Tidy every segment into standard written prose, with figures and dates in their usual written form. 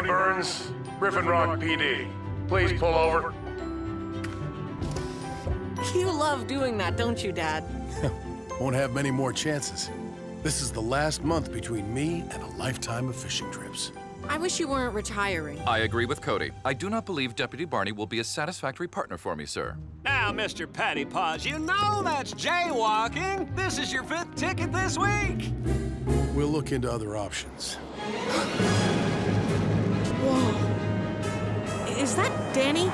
Kade Burns, Griffin Rock PD. Please pull over. You love doing that, don't you, Dad? Won't have many more chances. This is the last month between me and a lifetime of fishing trips. I wish you weren't retiring. I agree with Cody. I do not believe Deputy Barney will be a satisfactory partner for me, sir. Now, Mr. Patty Paws, you know that's jaywalking. This is your 5th ticket this week. We'll look into other options. Whoa. Is that Dani?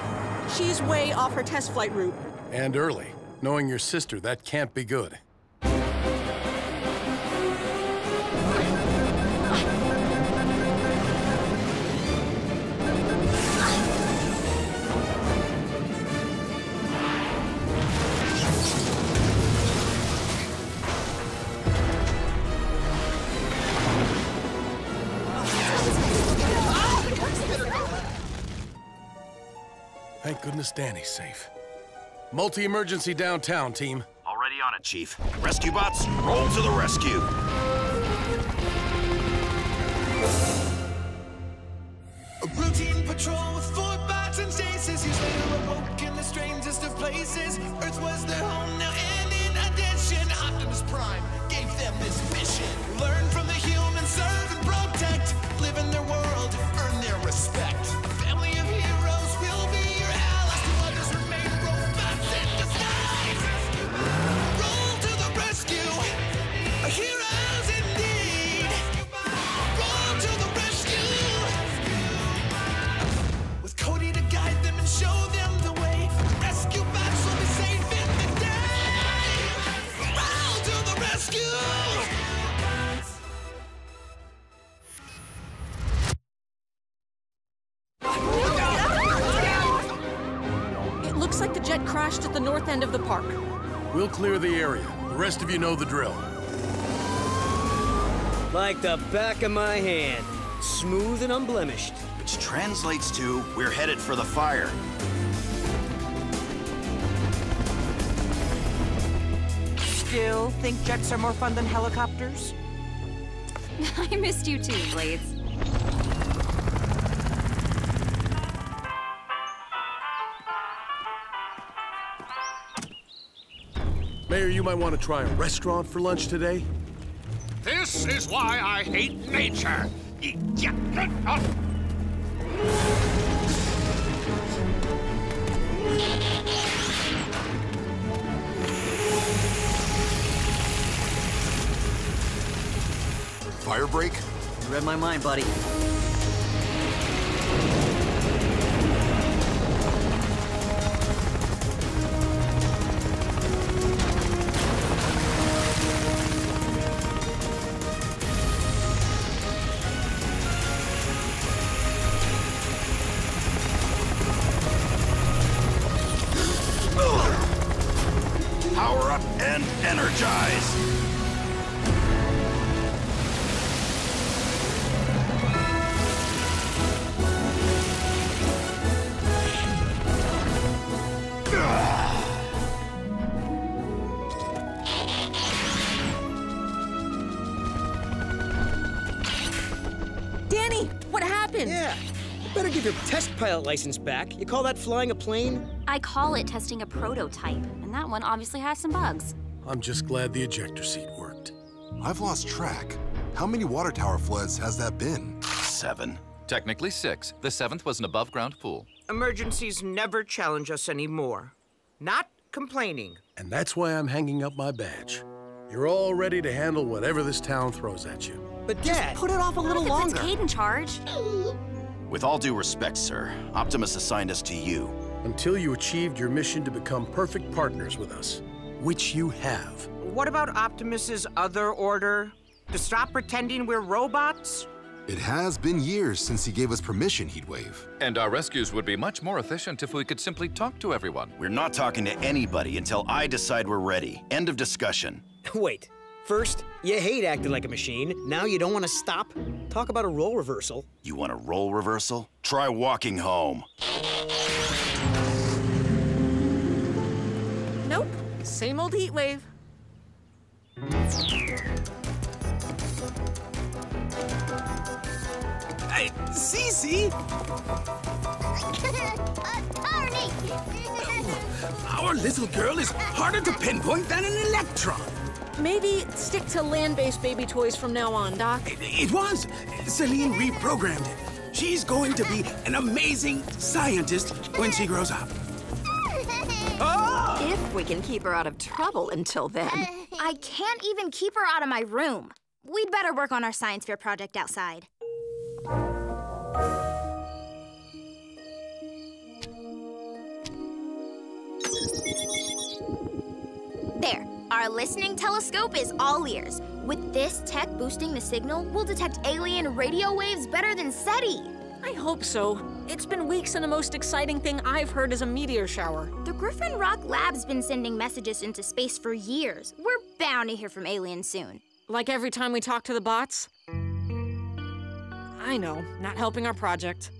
She's way off her test flight route. And early. Knowing your sister, that can't be good. Thank goodness Danny's safe. Multi-emergency downtown, team. Already on it, Chief. Rescue bots, roll to the rescue. A routine patrol with 4 bots and chases. Usually they were woke in the strangest of places. Earth was their home now, and in addition, Optimus Prime gave them this mission. Learn from the humans, serve and protect. Live in their world, earn their respect. Family of heroes will be your allies. The others remain robots and disguise. Roll to the rescue, a heroes in need. Roll to the rescue, with Cody to guide them and show them the way. Rescue bots will be saving the day. Roll to the rescue. It looks like the jet crashed at the north end of the park. We'll clear the area. The rest of you know the drill. Like the back of my hand. Smooth and unblemished. Which translates to, we're headed for the fire. Still think jets are more fun than helicopters? I missed you too, Blades. Mayor, you might want to try a restaurant for lunch today. This is why I hate nature. Fire break? You read my mind, buddy. Pilot license back. You call that flying a plane? I call it testing a prototype, and that one obviously has some bugs. I'm just glad the ejector seat worked. I've lost track. How many water tower floods has that been? 7. Technically 6. The 7th was an above-ground pool. Emergencies never challenge us anymore. Not complaining. And that's why I'm hanging up my badge. You're all ready to handle whatever this town throws at you. But Dad, just put it off a little longer. It's Kate in charge. With all due respect, sir, Optimus assigned us to you. Until you achieved your mission to become perfect partners with us, which you have. What about Optimus's other order? To stop pretending we're robots? It has been years since he gave us permission, Heatwave. And our rescues would be much more efficient if we could simply talk to everyone. We're not talking to anybody until I decide we're ready. End of discussion. Wait. First, you hate acting like a machine. Now you don't want to stop? Talk about a role reversal. You want a role reversal? Try walking home. Nope. Same old heat wave. Cece! Our little girl is harder to pinpoint than an electron. Maybe stick to land-based baby toys from now on, Doc. It was. Celine reprogrammed it. She's going to be an amazing scientist when she grows up. Oh! If we can keep her out of trouble until then. I can't even keep her out of my room. We'd better work on our science fair project outside. There. Our listening telescope is all ears. With this tech boosting the signal, we'll detect alien radio waves better than SETI. I hope so. It's been weeks and the most exciting thing I've heard is a meteor shower. The Griffin Rock Lab's been sending messages into space for years. We're bound to hear from aliens soon. Like every time we talk to the bots? I know, not helping our project.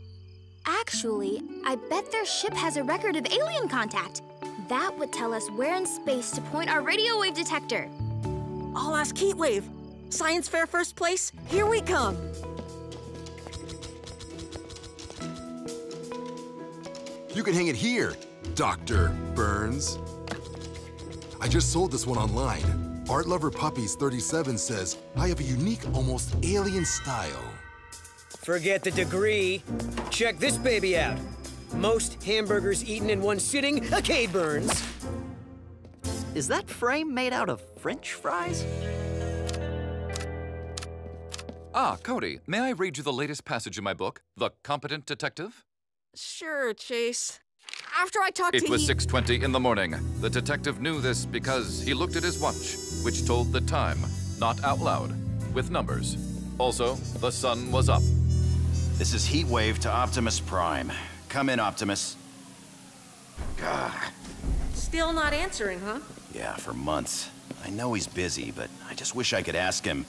Actually, I bet their ship has a record of alien contact. That would tell us where in space to point our radio wave detector. I'll ask Heatwave. Science fair first place, here we come. You can hang it here, Dr. Burns. I just sold this one online. Art Lover Puppies 37 says, I have a unique, almost alien style. Forget the degree. Check this baby out. Most hamburgers eaten in one sitting, a Kade Burns. Is that frame made out of French fries? Ah, Cody, may I read you the latest passage in my book, The Competent Detective? Sure, Chase. After I talked to you. It was 6:20 in the morning. The detective knew this because he looked at his watch, which told the time, not out loud, with numbers. Also, the sun was up. This is Heatwave to Optimus Prime. Come in, Optimus. Gah. Still not answering, huh? Yeah, for months. I know he's busy, but I just wish I could ask him.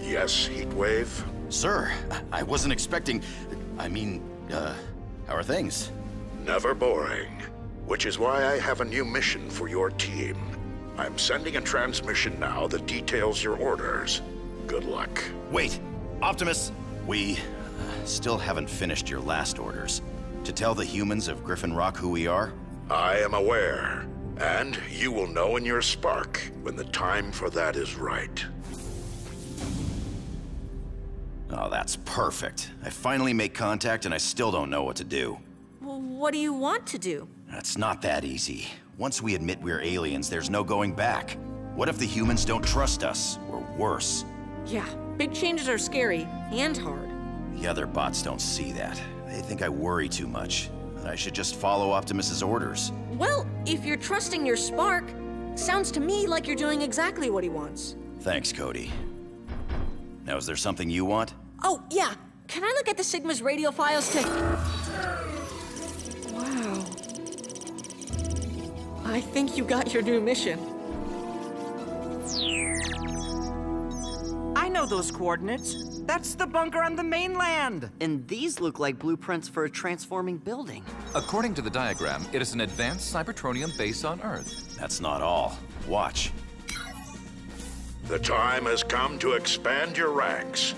Yes, Heatwave? Sir, I wasn't expecting... I mean, how are things? Never boring. Which is why I have a new mission for your team. I'm sending a transmission now that details your orders. Good luck. Wait, Optimus, we... still haven't finished your last orders. To tell the humans of Griffin Rock who we are? I am aware. And you will know in your spark when the time for that is right. Oh, that's perfect. I finally make contact and I still don't know what to do. Well, what do you want to do? That's not that easy. Once we admit we're aliens, there's no going back. What if the humans don't trust us? Or worse? Yeah, big changes are scary and hard. The other bots don't see that. They think I worry too much, that I should just follow Optimus's orders. Well, if you're trusting your spark, sounds to me like you're doing exactly what he wants. Thanks, Cody. Now, is there something you want? Oh, yeah. Can I look at the Sigma's radio files to... Wow. I think you got your new mission. I know those coordinates. That's the bunker on the mainland. And these look like blueprints for a transforming building. According to the diagram, it is an advanced Cybertronian base on Earth. That's not all. Watch. The time has come to expand your ranks.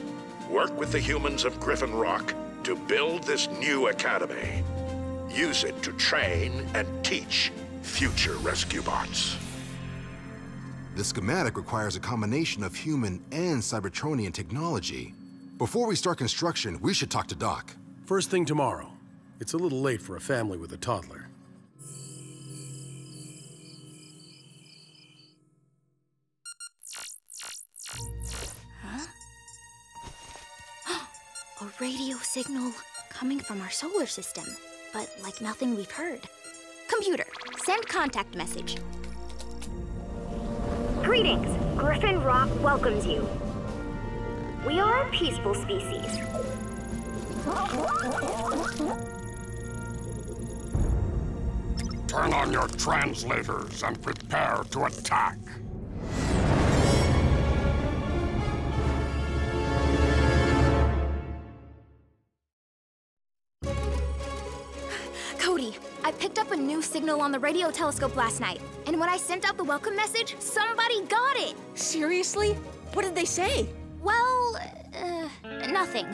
Work with the humans of Griffin Rock to build this new academy. Use it to train and teach future Rescue Bots. The schematic requires a combination of human and Cybertronian technology. Before we start construction, we should talk to Doc. First thing tomorrow. It's a little late for a family with a toddler. Huh? A radio signal coming from our solar system, but like nothing we've heard. Computer, send contact message. Greetings. Griffin Rock welcomes you. We are a peaceful species. Turn on your translators and prepare to attack. I picked up a new signal on the radio telescope last night, and when I sent out the welcome message, somebody got it! Seriously? What did they say? Well, Nothing.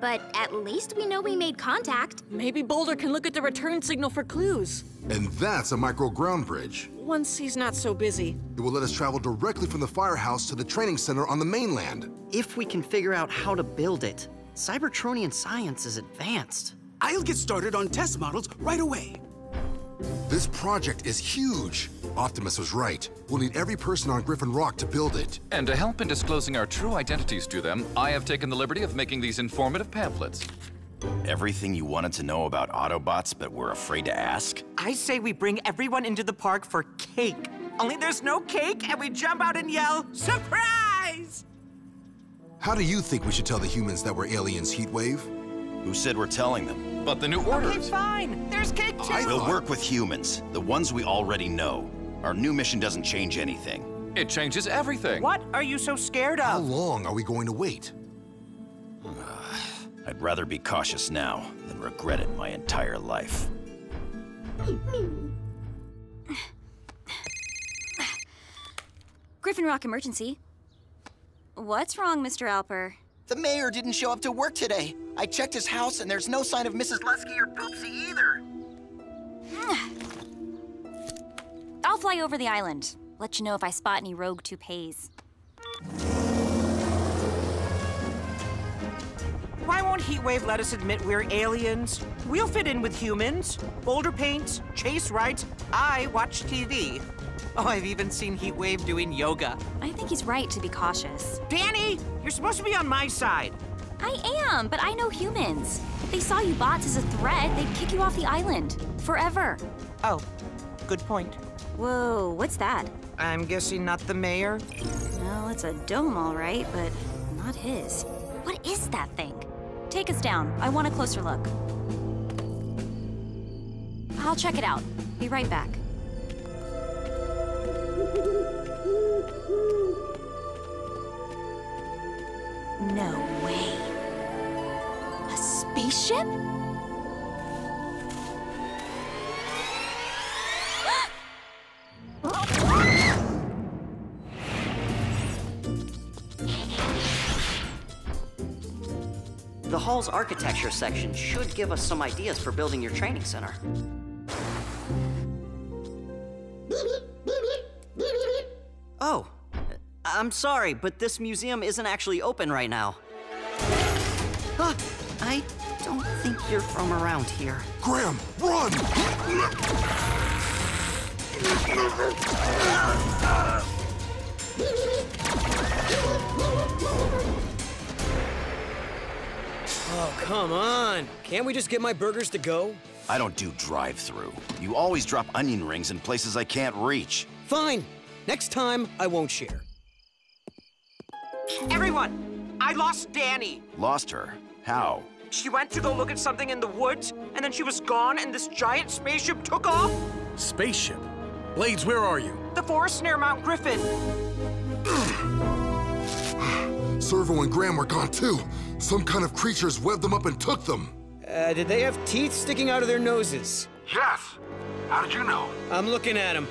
But at least we know we made contact. Maybe Boulder can look at the return signal for clues. And that's a micro-ground bridge. Once he's not so busy. It will let us travel directly from the firehouse to the training center on the mainland. If we can figure out how to build it. Cybertronian science is advanced. I'll get started on test models right away. This project is huge. Optimus was right. We'll need every person on Griffin Rock to build it. And to help in disclosing our true identities to them, I have taken the liberty of making these informative pamphlets. Everything you wanted to know about Autobots but were afraid to ask? I say we bring everyone into the park for cake. Only there's no cake, and we jump out and yell, "Surprise!" How do you think we should tell the humans that we're aliens, Heatwave? Who said we're telling them? But the new orders. Okay, fine. There's cake too. We'll work with humans, the ones we already know. Our new mission doesn't change anything. It changes everything. What are you so scared of? How long are we going to wait? I'd rather be cautious now than regret it my entire life. Griffin Rock emergency. What's wrong, Mr. Alper? The mayor didn't show up to work today. I checked his house and there's no sign of Mrs. Luskey or Poopsie either. I'll fly over the island. Let you know if I spot any rogue toupees. Why won't Heatwave let us admit we're aliens? We'll fit in with humans. Boulder paints, Chase writes, I watch TV. Oh, I've even seen Heatwave doing yoga. I think he's right to be cautious. Dani, you're supposed to be on my side. I am, but I know humans. If they saw you bots as a threat, they'd kick you off the island. Forever. Oh, good point. Whoa, what's that? I'm guessing not the mayor? Well, it's a dome, all right, but not his. What is that thing? Take us down. I want a closer look. I'll check it out. Be right back. No way. A spaceship? The hall's architecture section should give us some ideas for building your training center. Oh, I'm sorry, but this museum isn't actually open right now. Huh, I don't think you're from around here. Graham, run! Oh, come on. Can't we just get my burgers to go? I don't do drive-through. You always drop onion rings in places I can't reach. Fine. Next time, I won't share. Everyone, I lost Dani. Lost her? How? She went to go look at something in the woods, and then she was gone, and this giant spaceship took off? Spaceship? Blades, where are you? The forest near Mount Griffin. Servo and Graham were gone, too. Some kind of creatures webbed them up and took them. Did they have teeth sticking out of their noses? Yes. How did you know? I'm looking at them.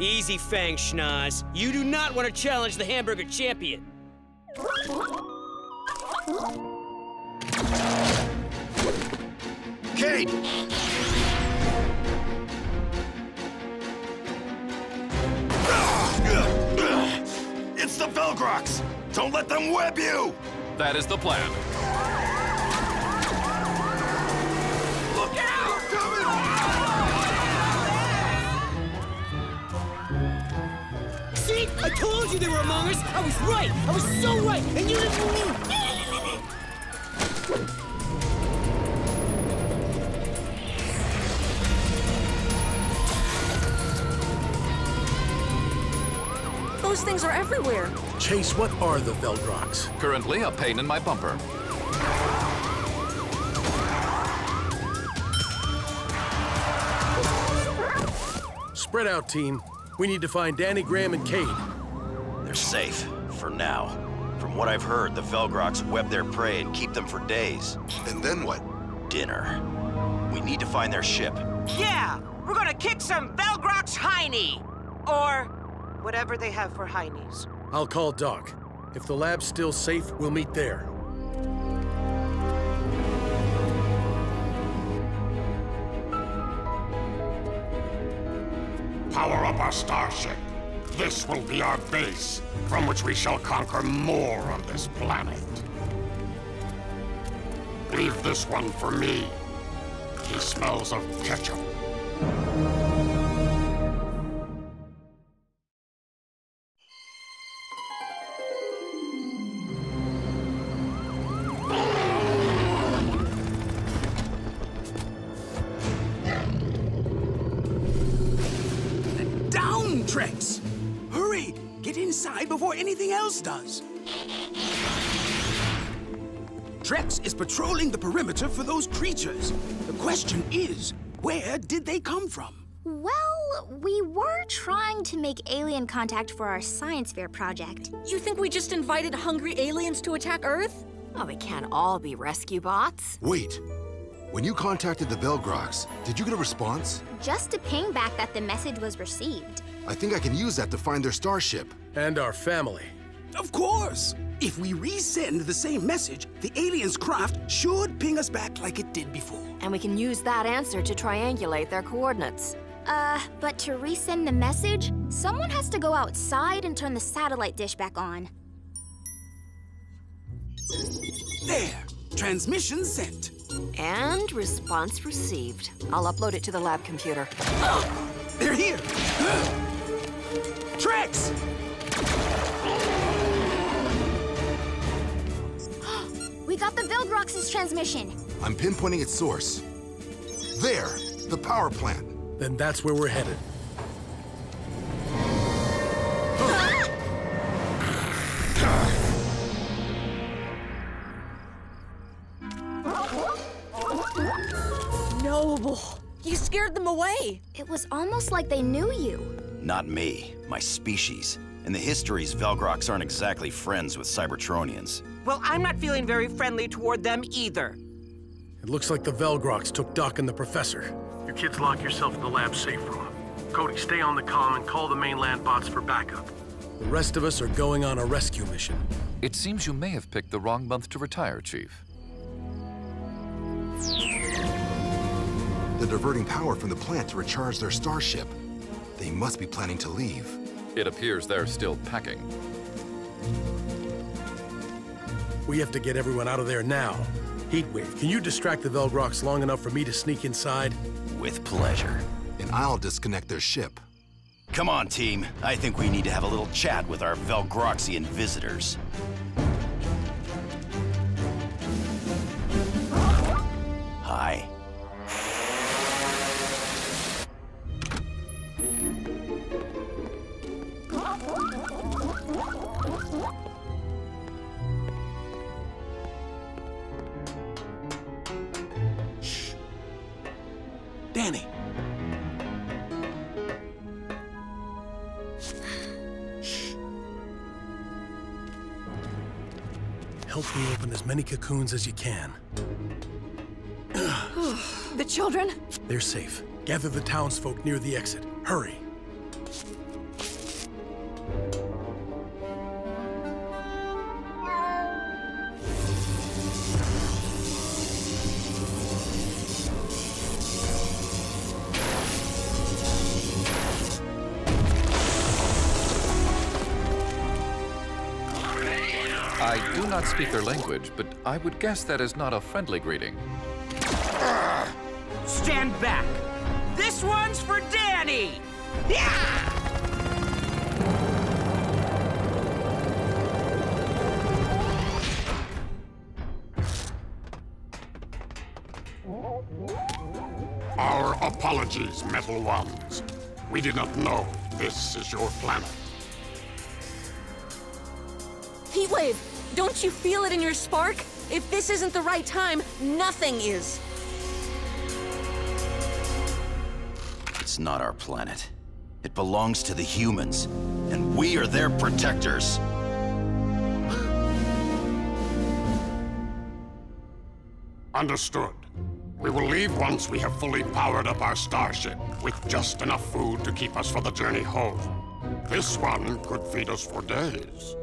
Easy, Fang Schnoz. You do not want to challenge the hamburger champion. Kate! It's the Velgrox! Don't let them web you! That is the plan. Look out! I told you they were among us! I was right! I was so right! And you didn't believe me! Those things are everywhere! Chase, what are the Velgrox? Currently, a pain in my bumper. Spread out, team. We need to find Dani, Graham, and Kade. They're safe, for now. From what I've heard, the Velgrox web their prey and keep them for days. And then what? Dinner. We need to find their ship. Yeah! We're gonna kick some Velgrox hiney! Or whatever they have for hineys. I'll call Doc. If the lab's still safe, we'll meet there. Power up our starship. This will be our base, from which we shall conquer more of this planet. Leave this one for me. He smells of ketchup. Does. Trex is patrolling the perimeter for those creatures. The question is, where did they come from? Well, we were trying to make alien contact for our science fair project. You think we just invited hungry aliens to attack Earth? Oh, they can't all be rescue bots. Wait. When you contacted the Velgrox, did you get a response? Just a ping back that the message was received. I think I can use that to find their starship. And our family. Of course! If we resend the same message, the alien's craft should ping us back like it did before. And we can use that answer to triangulate their coordinates. But to resend the message, someone has to go outside and turn the satellite dish back on. There! Transmission sent. And response received. I'll upload it to the lab computer. Oh, they're here! Trex! We got the Velgrox's transmission. I'm pinpointing its source. There, the power plant. Then that's where we're headed. Noble, you scared them away. It was almost like they knew you. Not me, my species. In the histories, Velgrox aren't exactly friends with Cybertronians. Well, I'm not feeling very friendly toward them either. It looks like the Velgrox took Doc and the Professor. You kids lock yourself in the lab safe room. Cody, stay on the comm and call the mainland bots for backup. The rest of us are going on a rescue mission. It seems you may have picked the wrong month to retire, Chief. They're diverting power from the plant to recharge their starship. They must be planning to leave. It appears they're still packing. We have to get everyone out of there now. Heatwave, can you distract the Velgrox long enough for me to sneak inside? With pleasure. And I'll disconnect their ship. Come on, team. I think we need to have a little chat with our Velgroxian visitors. Hi. Dani. Shh. Help me open as many cocoons as you can. The children? They're safe. Gather the townsfolk near the exit. Hurry. Speak their language, but I would guess that is not a friendly greeting. Stand back! This one's for Dani! Yeah! Our apologies, Metal Ones. We did not know this is your planet. Heatwave! Don't you feel it in your spark? If this isn't the right time, nothing is. It's not our planet. It belongs to the humans, and we are their protectors. Understood. We will leave once we have fully powered up our starship with just enough food to keep us for the journey home. This one could feed us for days.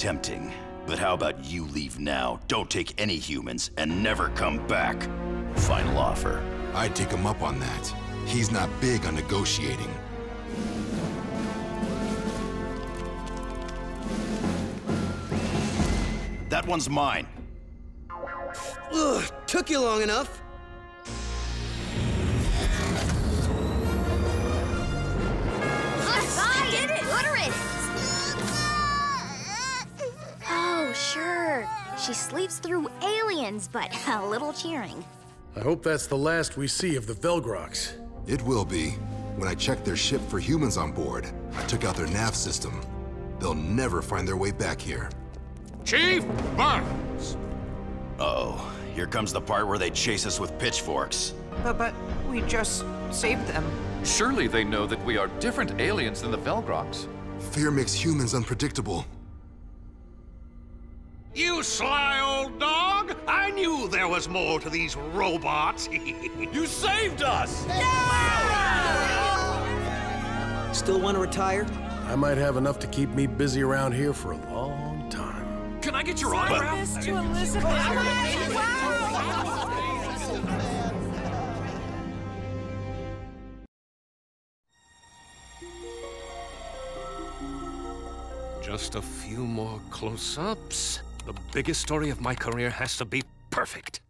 tempting. But how about you leave now, don't take any humans, and never come back? Final offer. I'd take him up on that. He's not big on negotiating. That one's mine. Ugh, took you long enough. I did it! Uterus! Oh, sure. She sleeps through aliens, but a little cheering. I hope that's the last we see of the Velgrox. It will be. When I checked their ship for humans on board, I took out their nav system. They'll never find their way back here. Chief Burns! Uh-oh. Here comes the part where they chase us with pitchforks. But we just saved them. Surely they know that we are different aliens than the Velgrox. Fear makes humans unpredictable. You sly old dog! I knew there was more to these robots. You saved us! Yeah! Still want to retire? I might have enough to keep me busy around here for a long time. Can I get your autograph? Just a few more close-ups. The biggest story of my career has to be perfect.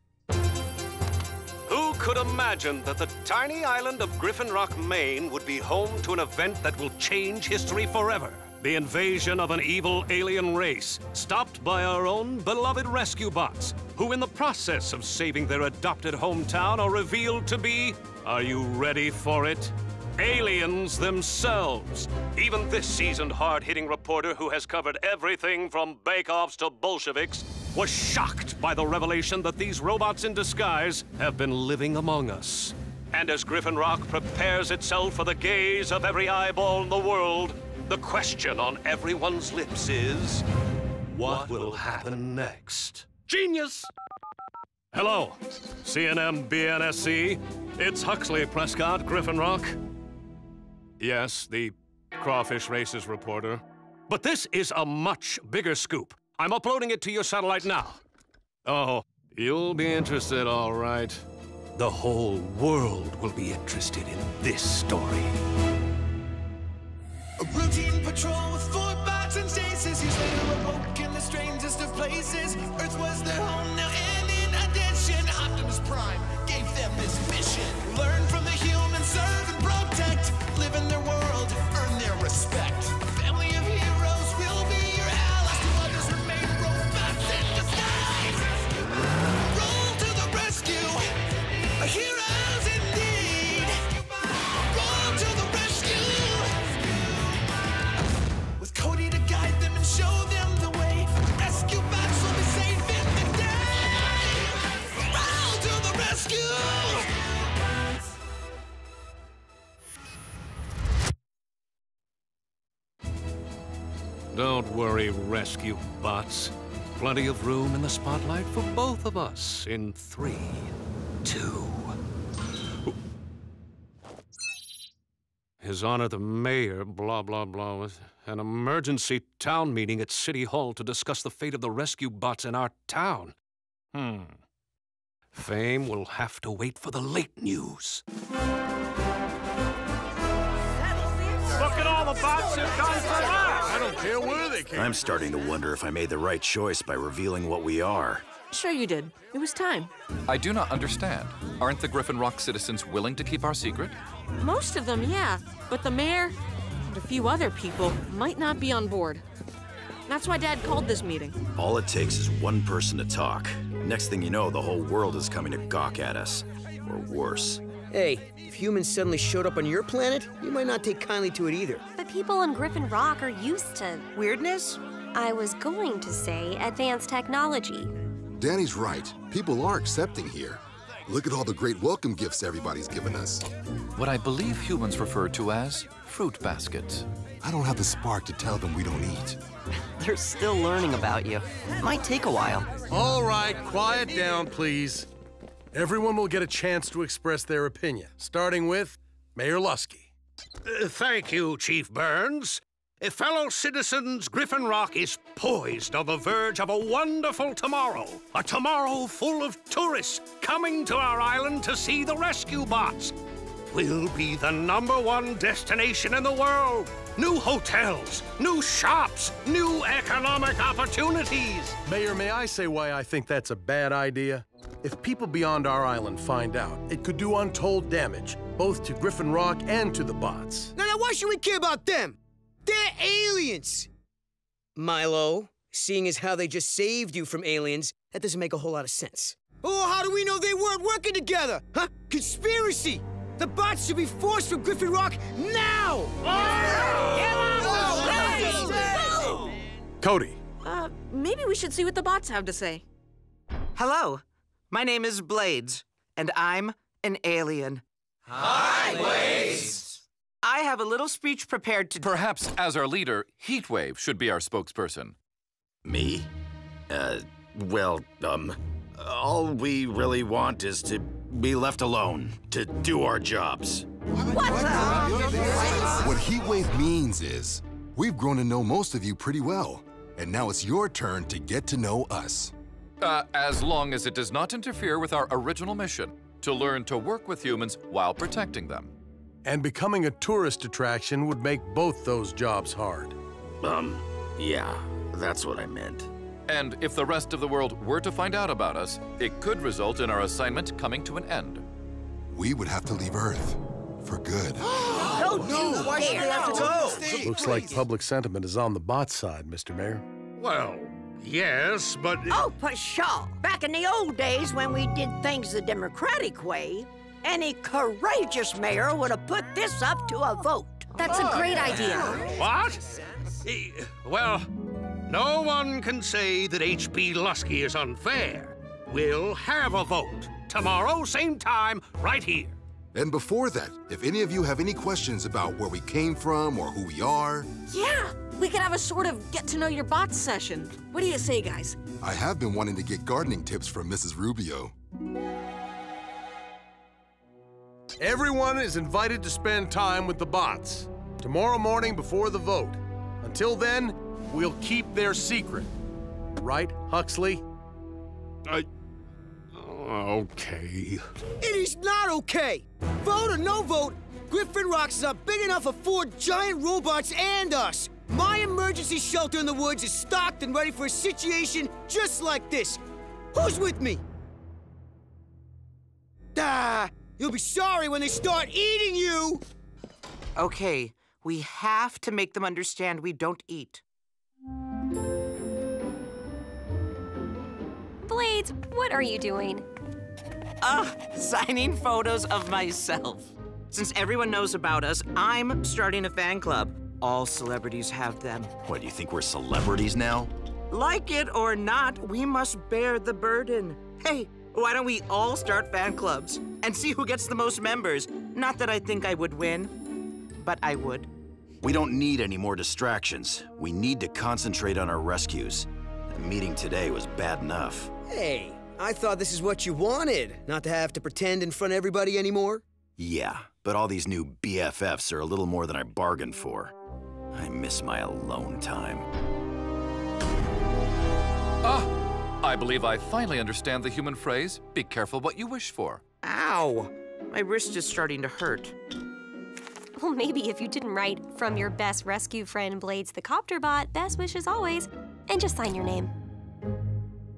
Who could imagine that the tiny island of Griffin Rock, Maine would be home to an event that will change history forever? The invasion of an evil alien race, stopped by our own beloved rescue bots, who in the process of saving their adopted hometown are revealed to be, are you ready for it? Aliens themselves. Even this seasoned, hard-hitting reporter who has covered everything from bake-offs to Bolsheviks was shocked by the revelation that these robots in disguise have been living among us. And as Griffin Rock prepares itself for the gaze of every eyeball in the world, the question on everyone's lips is, what will happen next? Genius! Hello, CNM-BNSC. It's Huxley Prescott, Griffin Rock. Yes, the crawfish races reporter. But this is a much bigger scoop. I'm uploading it to your satellite now. Oh, you'll be interested, all right. The whole world will be interested in this story. A routine patrol with 4 bots and chases. He's later awoke in the strangest of places. Earth was their home now, and in addition, Optimus Prime gave them this mission. Learn from the human, serve and protect. Live in their world, earn their respect. Family of heroes will be your allies. To others remain robots in disguise. Roll to the rescue, a heroes in need. Roll to the rescue, with Cody to guide them and show them the way. Rescue Bots will be saving the day. Roll to the rescue. Don't worry, Rescue Bots. Plenty of room in the spotlight for both of us in 3, 2... His Honor the Mayor, blah, blah, blah, with an emergency town meeting at City Hall to discuss the fate of the Rescue Bots in our town. Fame will have to wait for the late news. Look at all the bots who've gone for us! I'm starting to wonder if I made the right choice by revealing what we are. Sure you did. It was time. I do not understand. Aren't the Griffin Rock citizens willing to keep our secret? Most of them, yeah. But the mayor and a few other people might not be on board. That's why Dad called this meeting. All it takes is one person to talk. Next thing you know, the whole world is coming to gawk at us. Or worse. Hey, if humans suddenly showed up on your planet, you might not take kindly to it either. But people on Griffin Rock are used to... weirdness? I was going to say advanced technology. Dani's right. People are accepting here. Look at all the great welcome gifts everybody's given us. What I believe humans refer to as fruit baskets. I don't have the spark to tell them we don't eat. They're still learning about you. It might take a while. All right, quiet down, please. Everyone will get a chance to express their opinion, starting with Mayor Luskey. Thank you, Chief Burns. Fellow citizens, Griffin Rock is poised on the verge of a wonderful tomorrow. A tomorrow full of tourists coming to our island to see the Rescue Bots. We'll be the #1 destination in the world. New hotels, new shops, new economic opportunities. Mayor, may I say why I think that's a bad idea? If people beyond our island find out, it could do untold damage, both to Griffin Rock and to the bots. Now, why should we care about them? They're aliens! Milo, seeing as how they just saved you from aliens, that doesn't make a whole lot of sense. Oh, how do we know they weren't working together? Huh? Conspiracy! The bots should be forced from Griffin Rock now! Cody. Maybe we should see what the bots have to say. Hello. My name is Blades, and I'm an alien. Hi, Blades! I have a little speech prepared to... Perhaps, as our leader, Heatwave should be our spokesperson. Me? All we really want is to be left alone, to do our jobs. What Heatwave means is, we've grown to know most of you pretty well, and now it's your turn to get to know us. As long as it does not interfere with our original mission, to learn to work with humans while protecting them. And becoming a tourist attraction would make both those jobs hard. Yeah, that's what I meant. And if the rest of the world were to find out about us, it could result in our assignment coming to an end. We would have to leave Earth. For good. No! Why should we have to go? Looks like public sentiment is on the bot side, Mr. Mayor. Well, yes, but... Oh, pshaw! Back in the old days when we did things the democratic way, any courageous mayor would have put this up to a vote. That's a great idea. What? Well, no one can say that H.P. Luskey is unfair. We'll have a vote tomorrow, same time, right here. And before that, if any of you have any questions about where we came from or who we are... Yeah, we could have a sort of get-to-know-your-bots session. What do you say, guys? I have been wanting to get gardening tips from Mrs. Rubio. Everyone is invited to spend time with the bots tomorrow morning before the vote. Until then, we'll keep their secret. Right, Huxley? Okay. It is not okay! Vote or no vote, Griffin Rocks is up big enough for 4 giant robots and us! My emergency shelter in the woods is stocked and ready for a situation just like this. Who's with me? You'll be sorry when they start eating you! Okay, we have to make them understand we don't eat. Blades, what are you doing? Signing photos of myself. Since everyone knows about us, I'm starting a fan club. All celebrities have them. What, do you think we're celebrities now? Like it or not, we must bear the burden. Hey, why don't we all start fan clubs and see who gets the most members? Not that I think I would win, but I would. We don't need any more distractions. We need to concentrate on our rescues. The meeting today was bad enough. Hey, I thought this is what you wanted, not to have to pretend in front of everybody anymore. Yeah, but all these new BFFs are a little more than I bargained for. I miss my alone time. I believe I finally understand the human phrase, be careful what you wish for. Ow! My wrist is starting to hurt. Well, maybe if you didn't write, from your best rescue friend, Blades the Copter Bot, best wishes always, and just sign your name.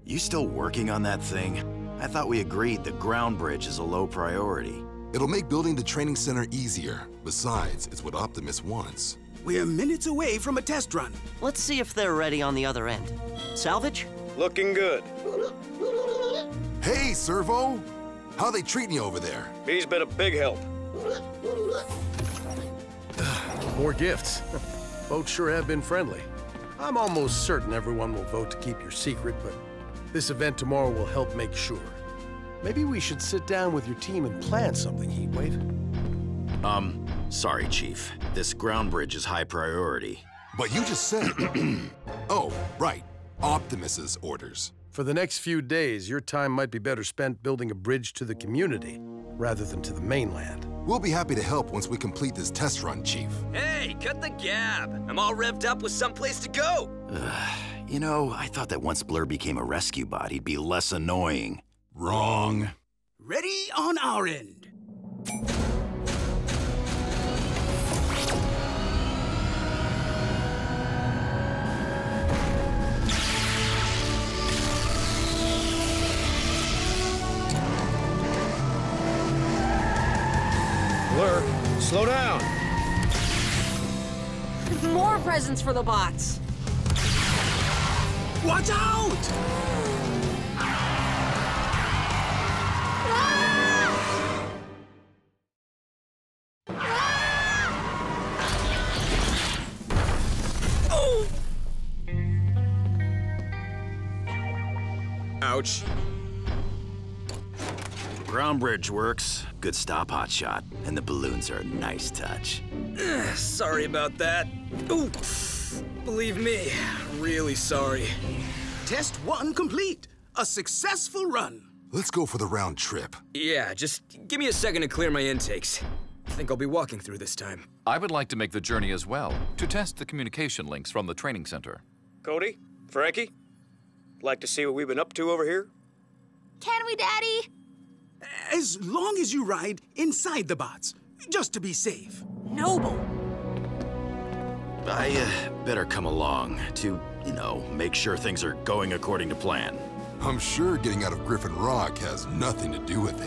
You still working on that thing? I thought we agreed the ground bridge is a low priority. It'll make building the training center easier. Besides, it's what Optimus wants. We're minutes away from a test run. Let's see if they're ready on the other end. Salvage? Looking good. Hey, Servo! How they treating you over there? He's been a big help. More gifts. Both sure have been friendly. I'm almost certain everyone will vote to keep your secret, but this event tomorrow will help make sure. Maybe we should sit down with your team and plan something, Heatwave. Sorry, Chief. This ground bridge is high priority. But you just said... Oh, right. Optimus's orders. For the next few days, your time might be better spent building a bridge to the community rather than to the mainland. We'll be happy to help once we complete this test run, Chief. Hey, cut the gab. I'm all revved up with someplace to go. You know, I thought that once Blur became a rescue bot, he'd be less annoying. Wrong. Ready on our end. Blur, slow down. More presents for the bots. Watch out! Ah! Ah! Oh! Ouch. Ground bridge works. Good stop, Hotshot. And the balloons are a nice touch. Sorry about that. Ooh, believe me, really sorry. Test one complete. A successful run. Let's go for the round trip. Yeah, just give me a second to clear my intakes. I think I'll be walking through this time. I would like to make the journey as well, to test the communication links from the training center. Cody? Frankie? Like to see what we've been up to over here? Can we, Daddy? As long as you ride inside the bots, just to be safe. Noble. I better come along to, you know, make sure things are going according to plan. I'm sure getting out of Griffin Rock has nothing to do with it.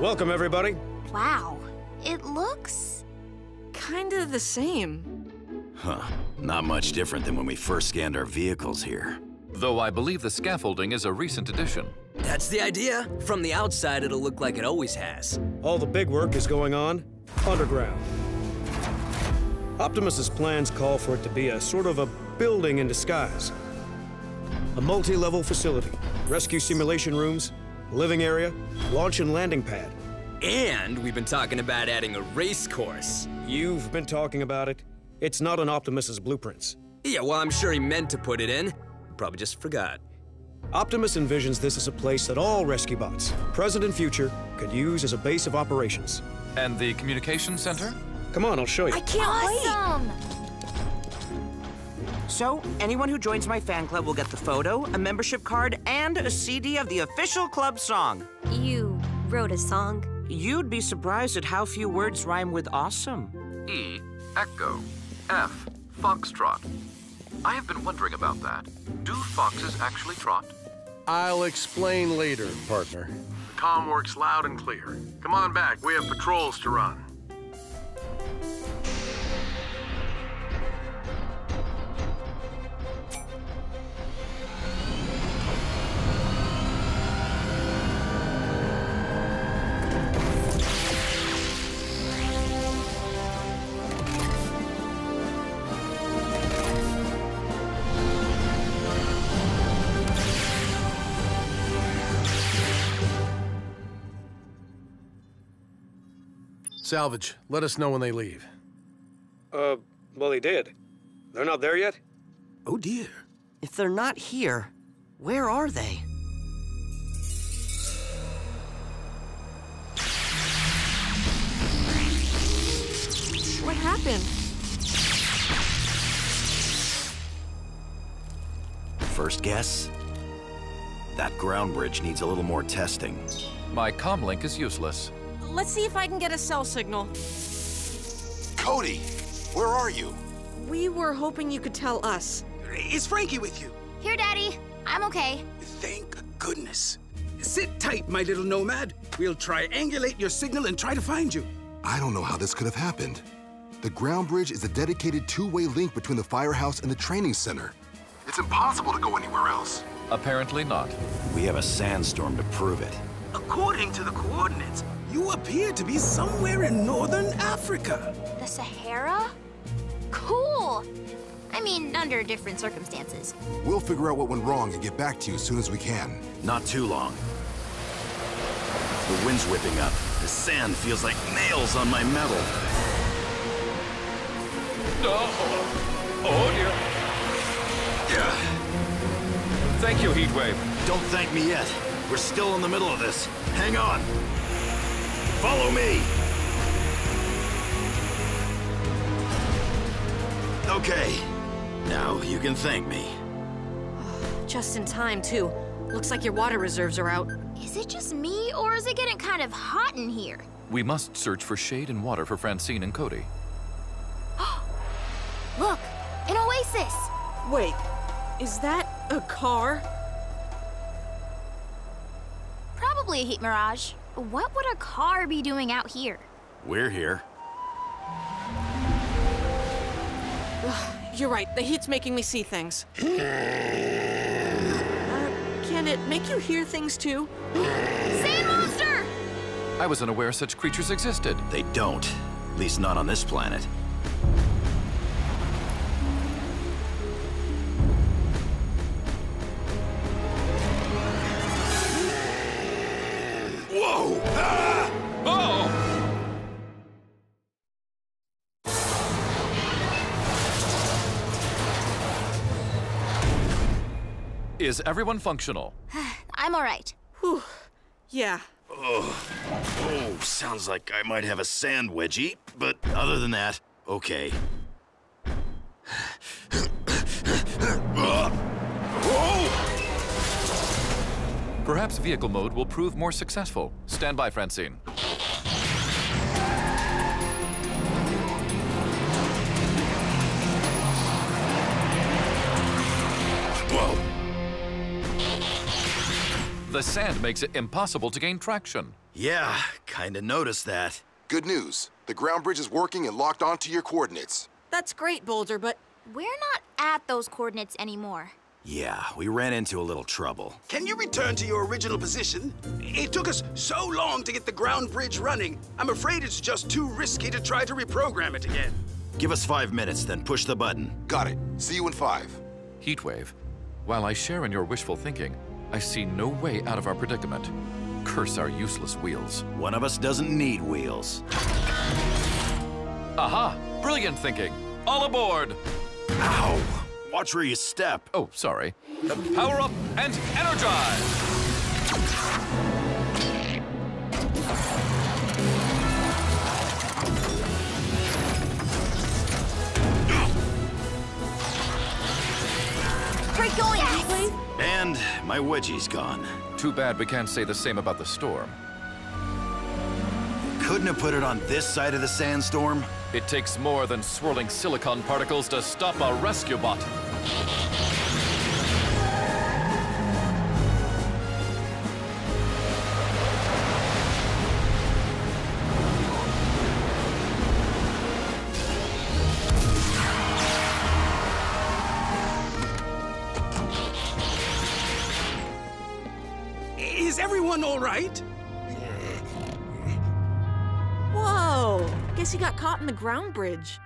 Welcome, everybody. Wow, it looks kind of the same. Huh, not much different than when we first scanned our vehicles here. Though I believe the scaffolding is a recent addition. That's the idea. From the outside, it'll look like it always has. All the big work is going on underground. Optimus's plans call for it to be a sort of a building in disguise. A multi-level facility, rescue simulation rooms, living area, launch and landing pad. And we've been talking about adding a race course. You've been talking about it. It's not on Optimus's blueprints. Yeah, well, I'm sure he meant to put it in. Probably just forgot. Optimus envisions this as a place that all rescue bots, present and future, could use as a base of operations. And the communication center? Come on, I'll show you. I can't wait! So, anyone who joins my fan club will get the photo, a membership card, and a CD of the official club song. You wrote a song? You'd be surprised at how few words rhyme with awesome. E, echo, F, foxtrot. I have been wondering about that. Do foxes actually trot? I'll explain later, partner. The comm works loud and clear. Come on back, we have patrols to run. Salvage, let us know when they leave. Well, they did. They're not there yet? Oh, dear. If they're not here, where are they? What happened? First guess? That ground bridge needs a little more testing. My comlink is useless. Let's see if I can get a cell signal. Cody, where are you? We were hoping you could tell us. Is Frankie with you? Here, Daddy. I'm okay. Thank goodness. Sit tight, my little nomad. We'll triangulate your signal and try to find you. I don't know how this could have happened. The ground bridge is a dedicated two-way link between the firehouse and the training center. It's impossible to go anywhere else. Apparently not. We have a sandstorm to prove it. According to the coordinates, you appear to be somewhere in northern Africa. The Sahara? Cool! I mean, under different circumstances. We'll figure out what went wrong and get back to you as soon as we can. Not too long. The wind's whipping up. The sand feels like nails on my metal. Oh, oh dear. Yeah. Thank you, Heatwave. Don't thank me yet. We're still in the middle of this. Hang on. Follow me. Okay. Now you can thank me. Just in time, too. Looks like your water reserves are out. Is it just me, or is it getting kind of hot in here? We must search for shade and water for Francine and Cody. Look! An oasis! Wait, is that a car? Probably a heat mirage. What would a car be doing out here? We're here. You're right, the heat's making me see things. Can it make you hear things too? Sand monster! I was unaware such creatures existed. They don't. At least not on this planet. Whoa! Ah! Oh! Is everyone functional? I'm all right. Whew. Yeah. Oh, sounds like I might have a sand wedgie, but other than that, okay. Perhaps vehicle mode will prove more successful. Stand by, Francine. Whoa! The sand makes it impossible to gain traction. Yeah, kinda noticed that. Good news. The ground bridge is working and locked onto your coordinates. That's great, Boulder, but... we're not at those coordinates anymore. Yeah, we ran into a little trouble. Can you return to your original position? It took us so long to get the ground bridge running. I'm afraid it's just too risky to try to reprogram it again. Give us 5 minutes, then push the button. Got it. See you in 5. Heatwave, while I share in your wishful thinking, I see no way out of our predicament. Curse our useless wheels. One of us doesn't need wheels. Aha! Brilliant thinking! All aboard! Ow! Watch where you step. Oh, sorry. Power up and energize! Great going, Ashley! Yes. And my wedgie's gone. Too bad we can't say the same about the storm. Couldn't have put it on this side of the sandstorm? It takes more than swirling silicon particles to stop a rescue bot. All right. Whoa! Guess he got caught in the ground bridge.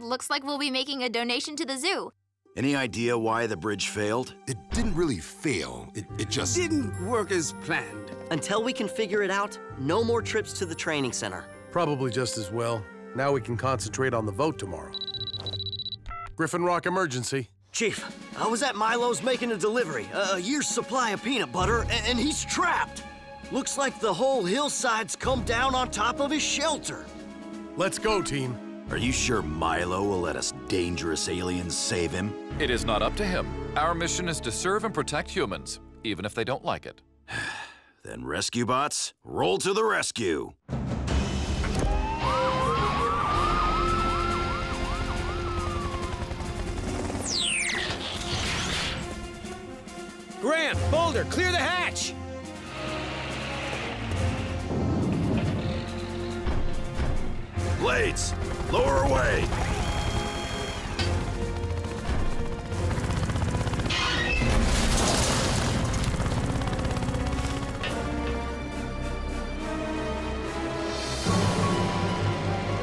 Looks like we'll be making a donation to the zoo. Any idea why the bridge failed? It didn't really fail. It just didn't work as planned. Until we can figure it out, no more trips to the training center. Probably just as well. Now we can concentrate on the vote tomorrow. Griffin Rock emergency. Chief, I was at Milo's making a delivery, a year's supply of peanut butter, and he's trapped. Looks like the whole hillside's come down on top of his shelter. Let's go, team. Are you sure Milo will let us dangerous aliens save him? It is not up to him. Our mission is to serve and protect humans, even if they don't like it. Then Rescue Bots, roll to the rescue. Graham, Boulder, clear the hatch! Blades, lower away!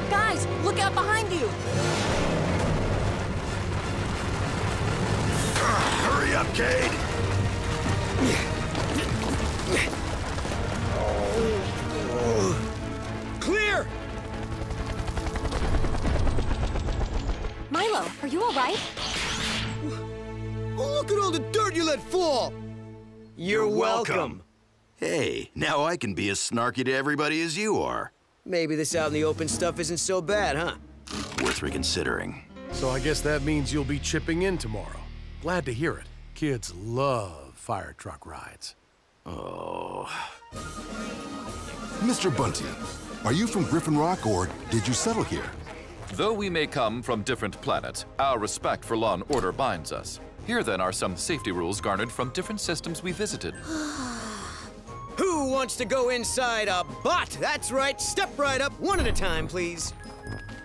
Guys, look out behind you! Hurry up, Kade! all right. Look at all the dirt you let fall! You're welcome. Hey, now I can be as snarky to everybody as you are. Maybe this out in the open stuff isn't so bad, huh? Worth reconsidering. So I guess that means you'll be chipping in tomorrow. Glad to hear it. Kids love fire truck rides. Oh. Mr. Bunty, are you from Griffin Rock or did you settle here? Though we may come from different planets, our respect for law and order binds us. Here then are some safety rules garnered from different systems we visited. Who wants to go inside a bot? That's right, step right up, one at a time, please.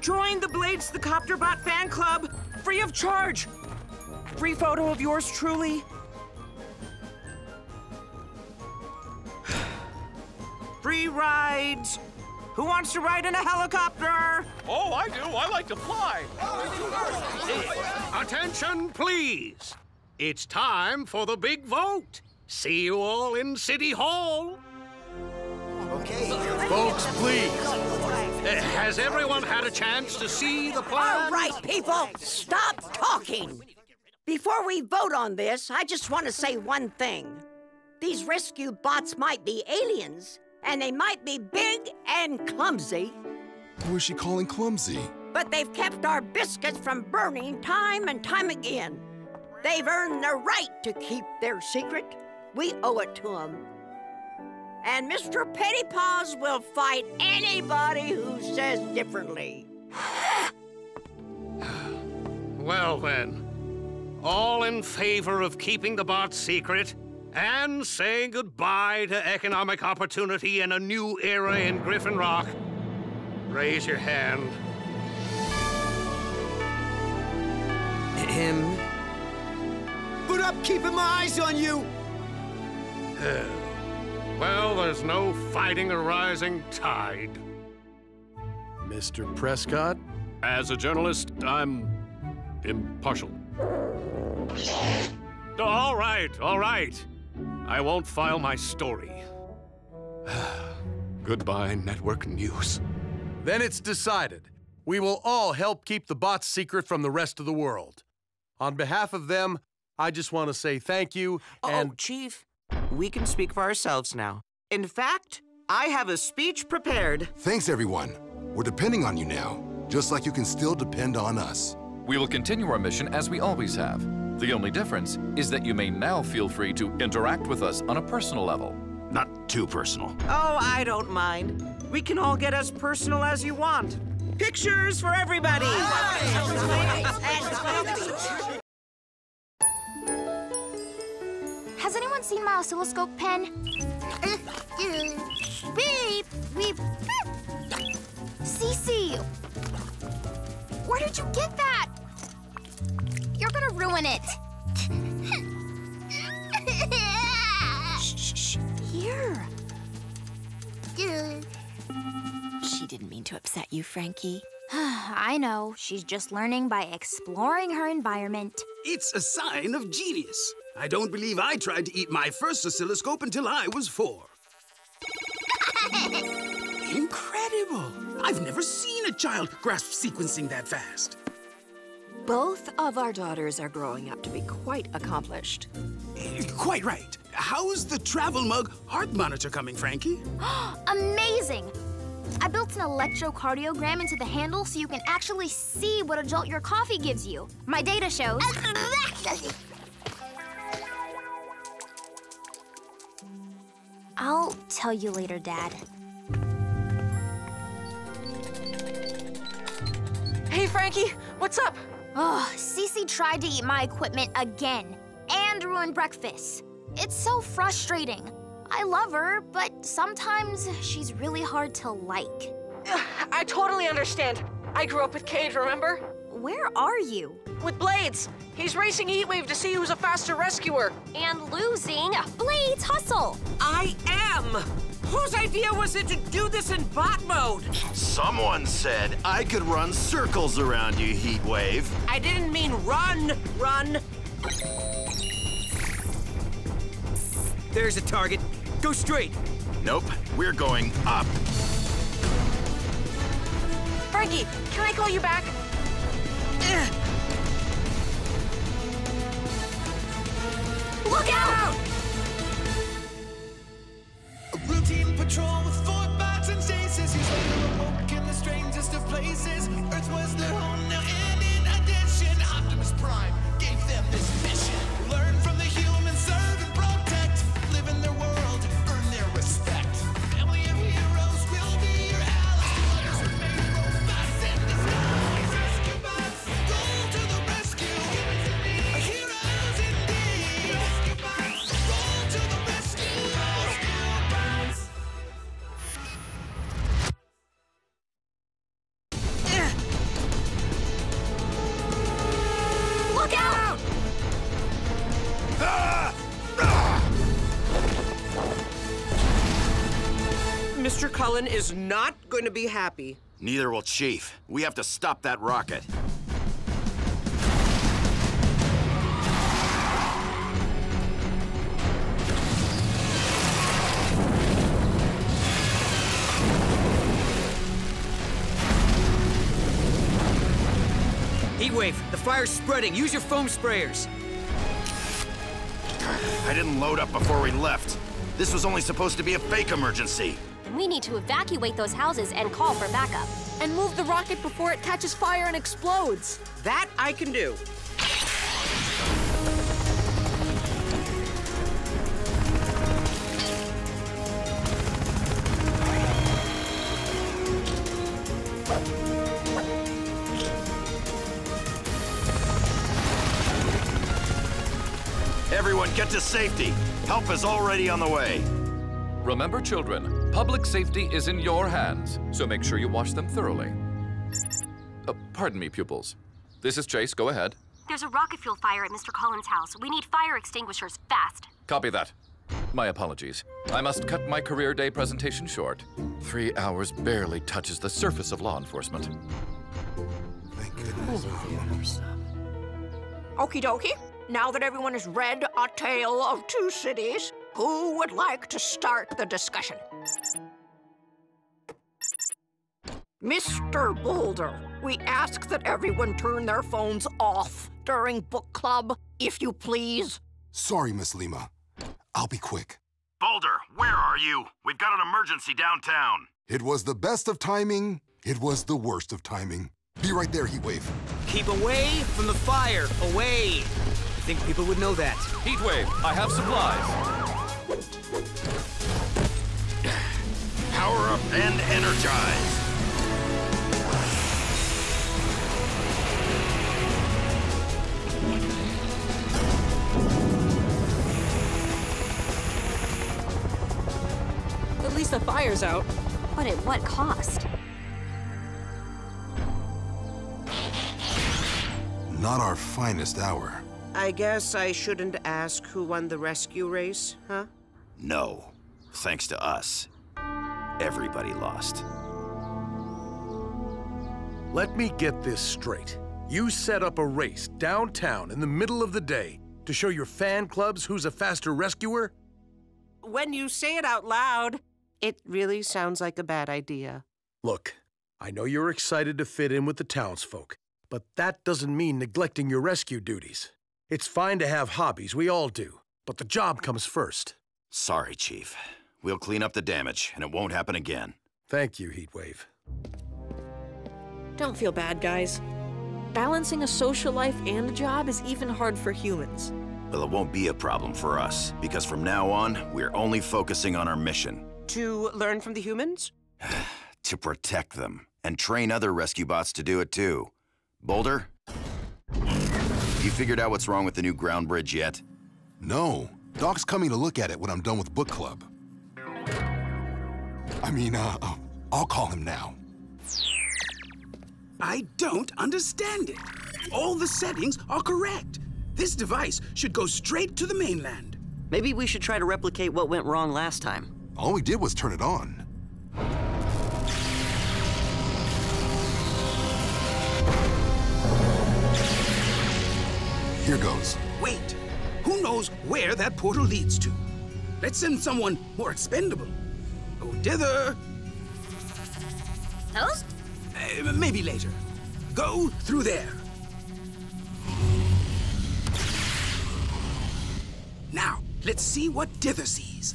Join the Blades the Copter Bot Fan Club, free of charge. Free photo of yours truly. Free rides. Who wants to ride in a helicopter? Oh, I do. I like to fly. Attention, please. It's time for the big vote. See you all in City Hall. Okay. Folks, please. Has everyone had a chance to see the plan? All right, people, stop talking. Before we vote on this, I just want to say one thing. These rescue bots might be aliens, and they might be big and clumsy. Who is she calling clumsy? But they've kept our biscuits from burning time and time again. They've earned the right to keep their secret. We owe it to them. And Mr. Patty Paws will fight anybody who says differently. Well then, all in favor of keeping the bot secret, and saying goodbye to economic opportunity and a new era in Griffin Rock, raise your hand. Ahem. But I'm keeping my eyes on you! Well, there's no fighting a rising tide. Mr. Prescott? As a journalist, I'm impartial. All right, all right. I won't file my story. Goodbye, network news. Then it's decided. We will all help keep the bots secret from the rest of the world. On behalf of them, I just want to say thank you and... Oh, Chief, we can speak for ourselves now. In fact, I have a speech prepared. Thanks, everyone. We're depending on you now, just like you can still depend on us. We will continue our mission as we always have. The only difference is that you may now feel free to interact with us on a personal level. Not too personal. Oh, I don't mind. We can all get as personal as you want. Pictures for everybody! Has anyone seen my oscilloscope pen? Beep! Beep! Cece! Where did you get that? You're gonna ruin it. Shh, shh, shh. Here. She didn't mean to upset you, Frankie. I know. She's just learning by exploring her environment. It's a sign of genius. I don't believe I tried to eat my first oscilloscope until I was 4. Incredible! I've never seen a child grasp sequencing that fast. Both of our daughters are growing up to be quite accomplished. Quite right. How's the travel mug heart monitor coming, Frankie? Amazing! I built an electrocardiogram into the handle so you can actually see what a jolt your coffee gives you. My data shows... I'll tell you later, Dad. Hey, Frankie, what's up? Oh, Cece tried to eat my equipment again and ruined breakfast. It's so frustrating. I love her, but sometimes she's really hard to like. I totally understand. I grew up with Kade, remember? Where are you? With Blades. He's racing Heatwave to see who's a faster rescuer. And losing. Blades, hustle! I am! Whose idea was it to do this in bot mode? Someone said I could run circles around you, Heatwave. I didn't mean run. There's a target. Go straight. Nope, we're going up. Frankie, can I call you back? Look out! A routine patrol with 4 bots and chases. He's later awoke in the strangest of places. Earth was their home now, and in addition, Optimus Prime gave them this mission. Learn from the humans, serve and protect. Live in their world, earn their respect. Family of heroes will be your allies. Remain robots in disguise. Rescue bots, go to the rescue. Our heroes indeed. Rescue bots, go to the rescue. Rescue bots. Look out! Mr. Cullen is not going to be happy. Neither will Chief. We have to stop that rocket. Heatwave, the fire's spreading. Use your foam sprayers. I didn't load up before we left. This was only supposed to be a fake emergency. We need to evacuate those houses and call for backup. And move the rocket before it catches fire and explodes. That I can do. Everyone, get to safety. Help is already on the way. Remember, children, public safety is in your hands, so make sure you wash them thoroughly. Pardon me, pupils. This is Chase. Go ahead. There's a rocket fuel fire at Mr. Collins' house. We need fire extinguishers fast. Copy that. My apologies. I must cut my career day presentation short. 3 hours barely touches the surface of law enforcement. Thank goodness. Okie dokie. Now that everyone has read A Tale of Two Cities, who would like to start the discussion? Mr. Boulder, we ask that everyone turn their phones off during book club, if you please. Sorry, Miss Lima. I'll be quick. Boulder, where are you? We've got an emergency downtown. It was the best of timing. It was the worst of timing. Be right there, Heatwave. Keep away from the fire. Away. I think people would know that. Heatwave, I have supplies. Power up and energize. At least the fire's out. But at what cost? Not our finest hour. I guess I shouldn't ask who won the rescue race, huh? No. Thanks to us, everybody lost. Let me get this straight. You set up a race downtown in the middle of the day to show your fan clubs who's a faster rescuer? When you say it out loud, it really sounds like a bad idea. Look, I know you're excited to fit in with the townsfolk, but that doesn't mean neglecting your rescue duties. It's fine to have hobbies, we all do, but the job comes first. Sorry, Chief. We'll clean up the damage, and it won't happen again. Thank you, Heatwave. Don't feel bad, guys. Balancing a social life and a job is even hard for humans. Well, it won't be a problem for us, because from now on, we're only focusing on our mission. To learn from the humans? To protect them, and train other rescue bots to do it, too. Boulder? You figured out what's wrong with the new ground bridge yet? No. Doc's coming to look at it when I'm done with book club. I mean, I'll call him now. I don't understand it. All the settings are correct. This device should go straight to the mainland. Maybe we should try to replicate what went wrong last time. All we did was turn it on. Here goes. Wait, who knows where that portal leads to? Let's send someone more expendable. Go dither. Toast? Maybe later. Go through there. Now, Let's see what Dither sees.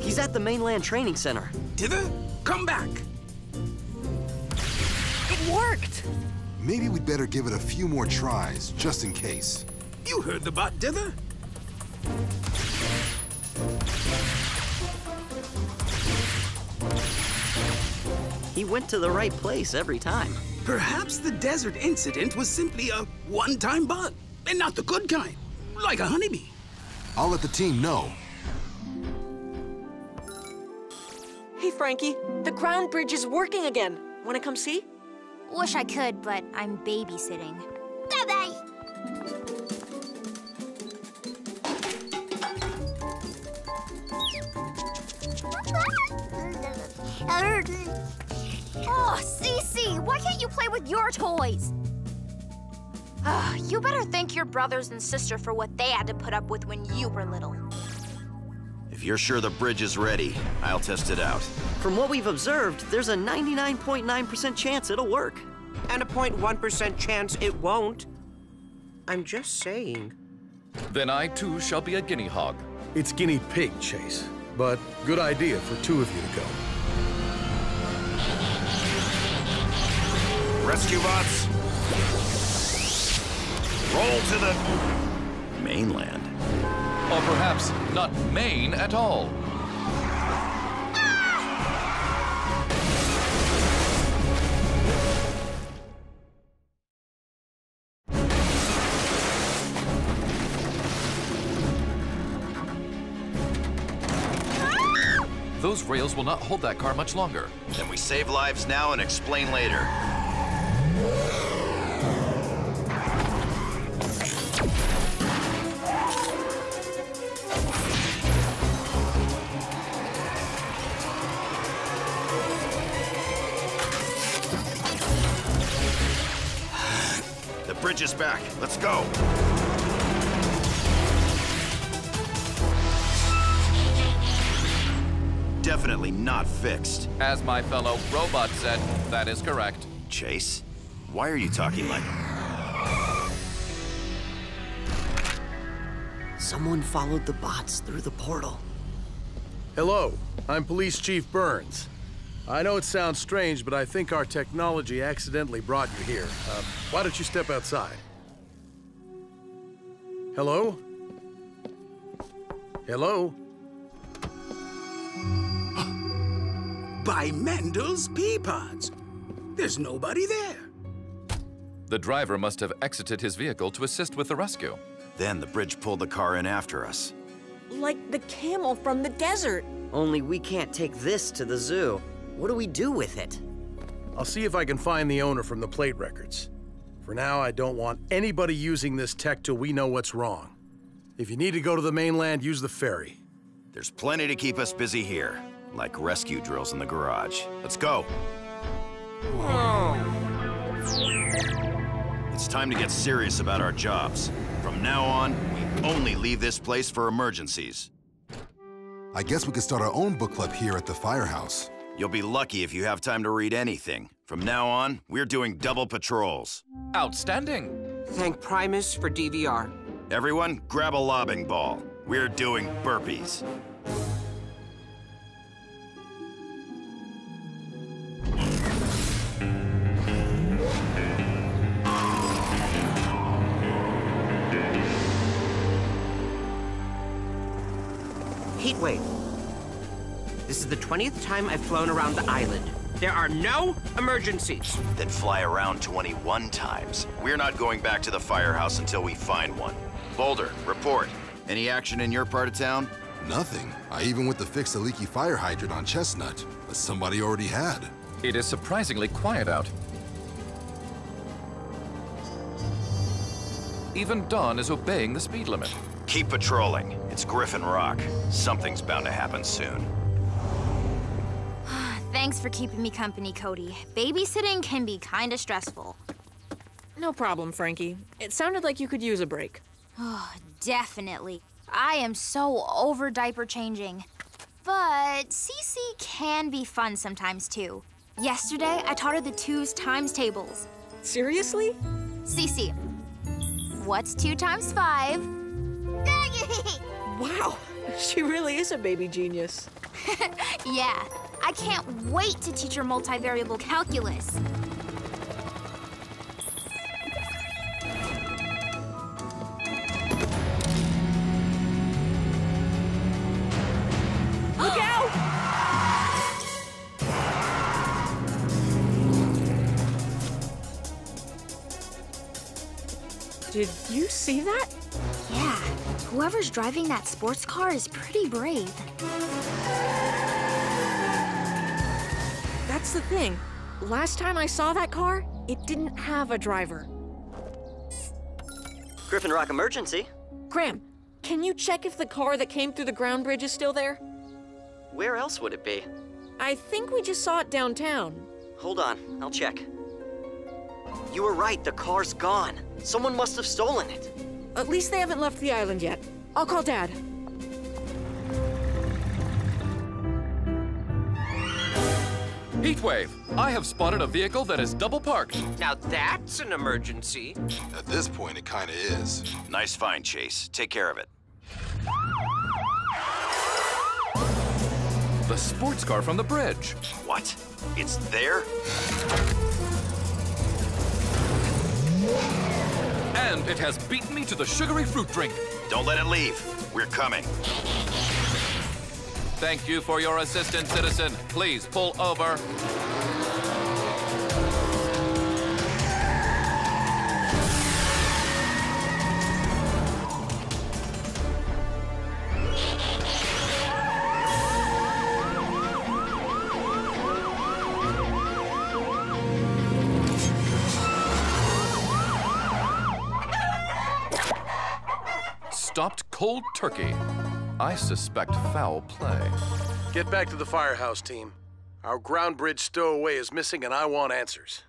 He's at the mainland training center. Dither, come back. It worked. Maybe we'd better give it a few more tries, just in case. You heard the bot, Dither. He went to the right place every time. Perhaps the desert incident was simply a one-time bug, and not the good kind, like a honeybee. I'll let the team know. Hey, Frankie, the ground bridge is working again. Wanna come see? Wish I could, but I'm babysitting. Bye-bye! Oh, Cece, why can't you play with your toys? You better thank your brothers and sister for what they had to put up with when you were little. If you're sure the bridge is ready, I'll test it out. From what we've observed, there's a 99.9% chance it'll work. And a 0.1% chance it won't. I'm just saying. Then I, too, shall be a guinea hog. It's guinea pig, Chase. But good idea for two of you to go. Rescue bots, roll to the mainland. Or perhaps not Maine at all. Ah! Those rails will not hold that car much longer. Then we save lives now and explain later. The bridge is back. Let's go. Definitely not fixed. As my fellow robot said, that is correct. Chase? Why are you talking like... Someone followed the bots through the portal. Hello, I'm Police Chief Burns. I know it sounds strange, but I think our technology accidentally brought you here. Why don't you step outside? Hello? Hello? By Mendel's pea pods. There's nobody there. The driver must have exited his vehicle to assist with the rescue. Then the bridge pulled the car in after us. Like the camel from the desert. Only we can't take this to the zoo. What do we do with it? I'll see if I can find the owner from the plate records. For now, I don't want anybody using this tech till we know what's wrong. If you need to go to the mainland, use the ferry. There's plenty to keep us busy here, like rescue drills in the garage. Let's go. Whoa. It's time to get serious about our jobs. From now on, we only leave this place for emergencies. I guess we could start our own book club here at the firehouse. You'll be lucky if you have time to read anything. From now on, we're doing double patrols. Outstanding. Thank Primus for DVR. Everyone, grab a lobbing ball. We're doing burpees. Heatwave. This is the 20th time I've flown around the island. There are no emergencies. Then fly around 21 times. We're not going back to the firehouse until we find one. Boulder, report. Any action in your part of town? Nothing. I even went to fix a leaky fire hydrant on Chestnut, but somebody already had. It is surprisingly quiet out. Even Dawn is obeying the speed limit. Keep patrolling. It's Griffin Rock. Something's bound to happen soon. Thanks for keeping me company, Cody. Babysitting can be kinda stressful. No problem, Frankie. It sounded like you could use a break. Oh, definitely. I am so over diaper changing. But Cece can be fun sometimes, too. Yesterday, I taught her the 2s times tables. Seriously? Cece, what's 2 times 5? Wow, she really is a baby genius. Yeah, I can't wait to teach her multivariable calculus. Did you see that? Yeah. Whoever's driving that sports car is pretty brave. That's the thing. Last time I saw that car, it didn't have a driver. Griffin Rock emergency. Graham, can you check if the car that came through the ground bridge is still there? Where else would it be? I think we just saw it downtown. Hold on, I'll check. You were right, the car's gone. Someone must have stolen it. At least they haven't left the island yet. I'll call Dad. Heatwave, I have spotted a vehicle that is double parked. Now that's an emergency. At this point, it kinda is. Nice find, Chase. Take care of it. The sports car from the bridge. What? It's there? And it has beaten me to the sugary fruit drink. Don't let it leave. We're coming. Thank you for your assistance, citizen. Please pull over. Stopped cold turkey. I suspect foul play. Get back to the firehouse, team. Our ground bridge stowaway is missing and I want answers.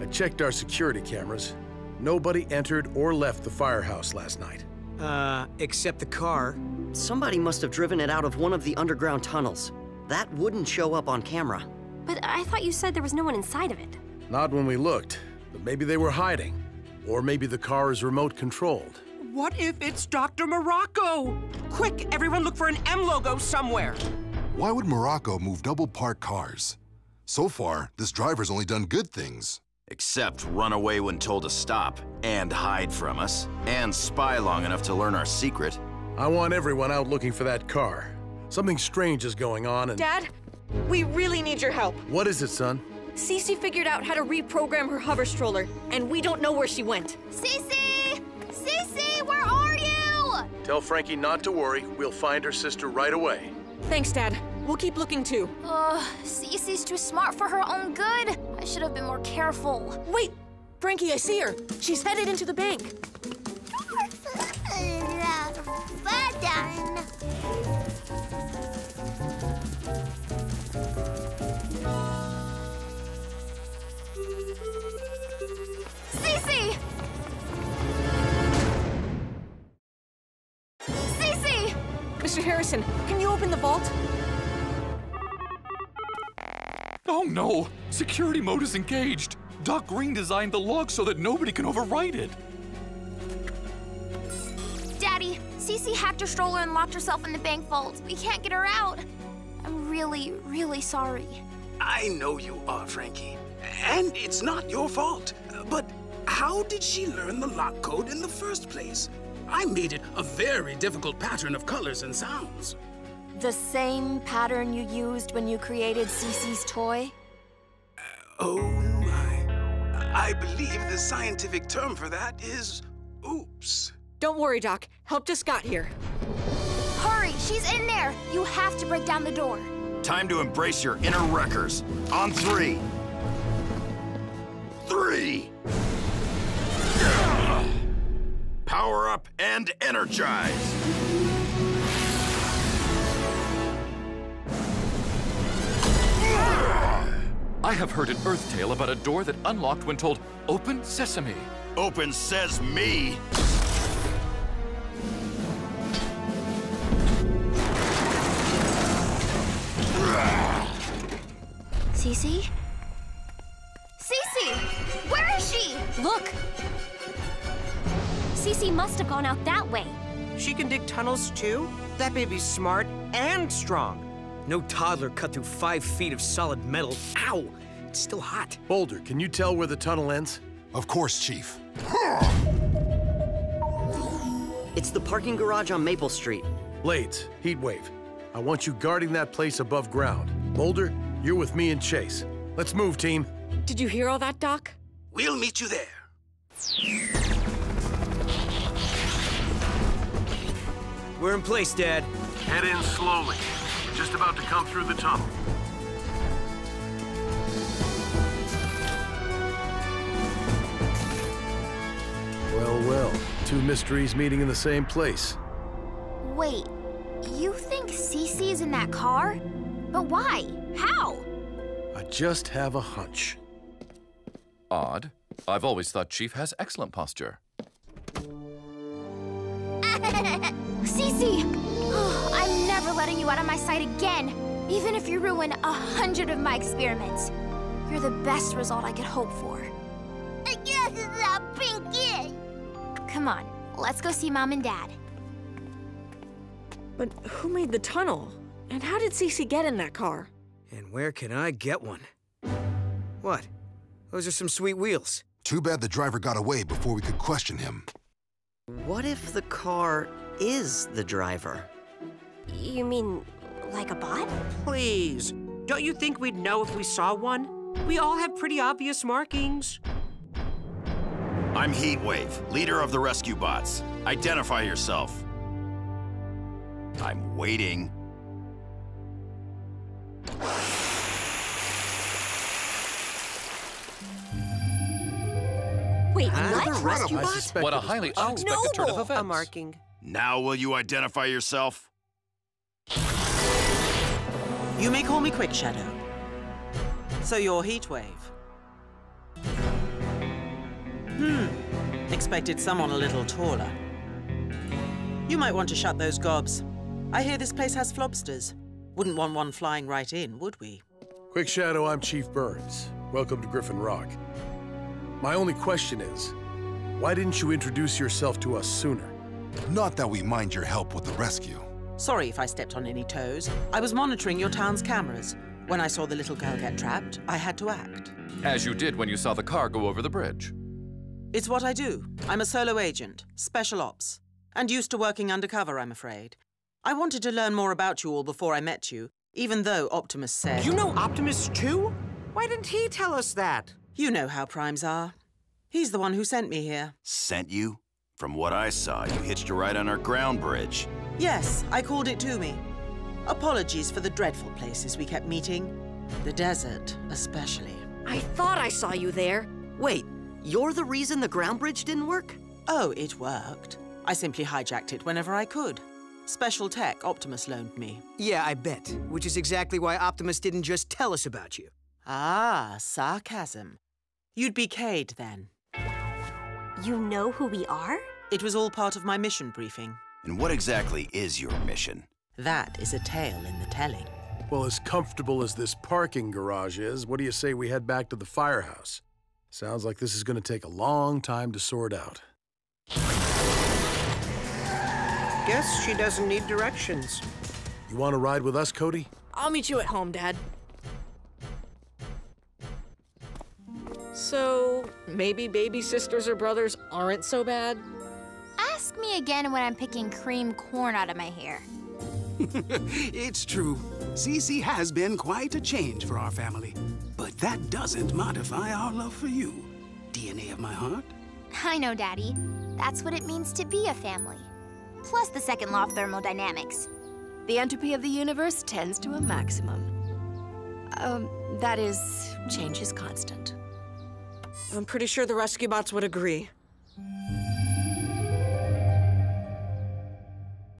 I checked our security cameras. Nobody entered or left the firehouse last night. Except the car. Somebody must have driven it out of one of the underground tunnels. That wouldn't show up on camera. But I thought you said there was no one inside of it. Not when we looked, but maybe they were hiding. Or maybe the car is remote controlled. What if it's Dr. Morocco? Quick, everyone look for an M logo somewhere. Why would Morocco move double-parked cars? So far, this driver's only done good things. Except run away when told to stop, and hide from us, and spy long enough to learn our secret. I want everyone out looking for that car. Something strange is going on and... Dad, we really need your help. What is it, son? Cece figured out how to reprogram her hover stroller, and we don't know where she went. Cece! Cece, where are you? Tell Frankie not to worry. We'll find her sister right away. Thanks, Dad. We'll keep looking, too. Cece's too smart for her own good. I should have been more careful. Wait! Frankie, I see her. She's headed into the bank. Well done. Cece! Mr. Harrison, can you open the vault? Oh no! Security mode is engaged! Doc Green designed the log so that nobody can override it! Daddy, Cece hacked her stroller and locked herself in the bank vault. We can't get her out. I'm really, really sorry. I know you are, Frankie. And it's not your fault. But how did she learn the lock code in the first place? I made it a very difficult pattern of colors and sounds. The same pattern you used when you created Cece's toy? Oh my. I believe the scientific term for that is oops. Don't worry, Doc. Help just got here. Hurry, she's in there. You have to break down the door. Time to embrace your inner wreckers. On three. Three. Power up and energize! I have heard an Earth tale about a door that unlocked when told, "Open sesame." Open says me! Cece? Cece! Where is she? Look! Cece must have gone out that way. She can dig tunnels too? That baby's smart and strong. No toddler cut through 5 feet of solid metal. Ow! It's still hot. Boulder, can you tell where the tunnel ends? Of course, Chief. It's the parking garage on Maple Street. Blades, Heatwave, I want you guarding that place above ground. Boulder, you're with me and Chase. Let's move, team. Did you hear all that, Doc? We'll meet you there. We're in place, Dad. Head in slowly. Just about to come through the tunnel. Well, well. Two mysteries meeting in the same place. Wait. You think Cece's in that car? But why? How? I just have a hunch. Odd. I've always thought Chief has excellent posture. Cece! Oh, I'm never letting you out of my sight again, even if you ruin 100 of my experiments. You're the best result I could hope for. I guess it's a pinky. Come on, let's go see Mom and Dad. But who made the tunnel? And how did Cece get in that car? And where can I get one? What? Those are some sweet wheels. Too bad the driver got away before we could question him. What if the car is the driver? You mean, like a bot? Please, don't you think we'd know if we saw one? We all have pretty obvious markings. I'm Heatwave, leader of the Rescue Bots. Identify yourself. I'm waiting. Wait, what? Rescue Bot? What a highly unexpected turn of events. A marking. Now will you identify yourself? You may call me Quick Shadow. So you're Heatwave. Expected someone a little taller. You might want to shut those gobs. I hear this place has flobsters. Wouldn't want one flying right in, would we? Quick Shadow, I'm Chief Burns. Welcome to Griffin Rock. My only question is, why didn't you introduce yourself to us sooner? Not that we mind your help with the rescue. Sorry if I stepped on any toes. I was monitoring your town's cameras. When I saw the little girl get trapped, I had to act. As you did when you saw the car go over the bridge. It's what I do. I'm a solo agent, special ops, and used to working undercover, I'm afraid. I wanted to learn more about you all before I met you, even though Optimus said... You know Optimus too? Why didn't he tell us that? You know how primes are. He's the one who sent me here. Sent you? From what I saw, you hitched a ride on our ground bridge. Yes, I called it to me. Apologies for the dreadful places we kept meeting. The desert, especially. I thought I saw you there. Wait, you're the reason the ground bridge didn't work? Oh, it worked. I simply hijacked it whenever I could. Special tech Optimus loaned me. Yeah, I bet. Which is exactly why Optimus didn't just tell us about you. Ah, sarcasm. You'd be Kade then. You know who we are? It was all part of my mission briefing. And what exactly is your mission? That is a tale in the telling. Well, as comfortable as this parking garage is, what do you say we head back to the firehouse? Sounds like this is going to take a long time to sort out. Guess she doesn't need directions. You want to ride with us, Cody? I'll meet you at home, Dad. So, maybe baby sisters or brothers aren't so bad? Ask me again when I'm picking cream corn out of my hair. It's true. Cece has been quite a change for our family. But that doesn't modify our love for you. DNA of my heart. I know, Daddy. That's what it means to be a family. Plus the second law of thermodynamics. The entropy of the universe tends to a maximum. That is, change is constant. I'm pretty sure the Rescue Bots would agree.